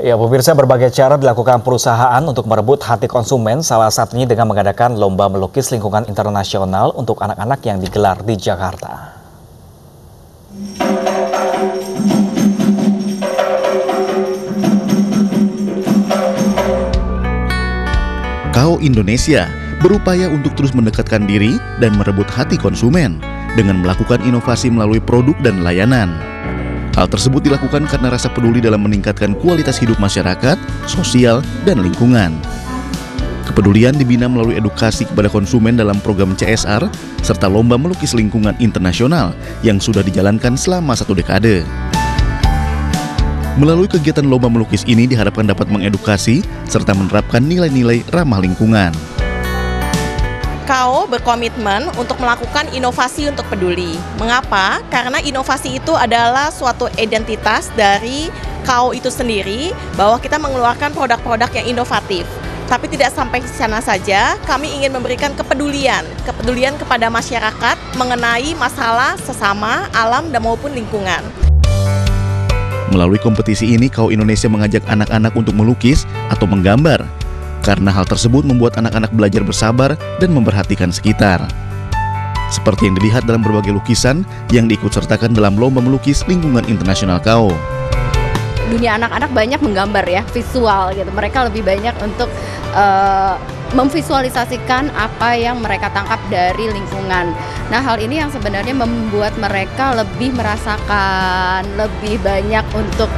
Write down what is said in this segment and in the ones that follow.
Ya, pemirsa, berbagai cara dilakukan perusahaan untuk merebut hati konsumen, salah satunya dengan mengadakan lomba melukis lingkungan internasional untuk anak-anak yang digelar di Jakarta. KAO Indonesia berupaya untuk terus mendekatkan diri dan merebut hati konsumen dengan melakukan inovasi melalui produk dan layanan. Hal tersebut dilakukan karena rasa peduli dalam meningkatkan kualitas hidup masyarakat, sosial, dan lingkungan. Kepedulian dibina melalui edukasi kepada konsumen dalam program CSR, serta lomba melukis lingkungan internasional yang sudah dijalankan selama 1 dekade. Melalui kegiatan lomba melukis ini diharapkan dapat mengedukasi serta menerapkan nilai-nilai ramah lingkungan. KAO berkomitmen untuk melakukan inovasi untuk peduli. Mengapa? Karena inovasi itu adalah suatu identitas dari KAO itu sendiri, bahwa kita mengeluarkan produk-produk yang inovatif. Tapi tidak sampai di sana saja, kami ingin memberikan kepedulian kepada masyarakat mengenai masalah sesama, alam, dan maupun lingkungan. Melalui kompetisi ini, KAO Indonesia mengajak anak-anak untuk melukis atau menggambar. Karena hal tersebut membuat anak-anak belajar bersabar dan memperhatikan sekitar. Seperti yang dilihat dalam berbagai lukisan yang diikutsertakan dalam lomba melukis lingkungan internasional KAO. Dunia anak-anak banyak menggambar ya, visual gitu. Mereka lebih banyak untuk memvisualisasikan apa yang mereka tangkap dari lingkungan. Nah, hal ini yang sebenarnya membuat mereka lebih merasakan, lebih banyak untuk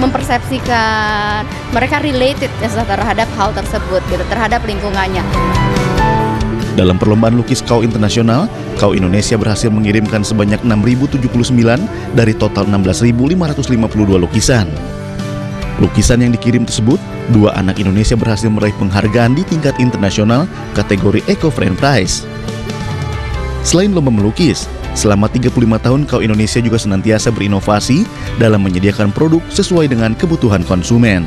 mempersepsikan, mereka related terhadap hal tersebut, gitu, terhadap lingkungannya. Dalam perlombaan lukis KAO Internasional, KAO Indonesia berhasil mengirimkan sebanyak 6.079 dari total 16.552 lukisan. Lukisan yang dikirim tersebut, 2 anak Indonesia berhasil meraih penghargaan di tingkat internasional kategori Eco-Friend Price. Selain lomba melukis, selama 35 tahun KAO Indonesia juga senantiasa berinovasi dalam menyediakan produk sesuai dengan kebutuhan konsumen.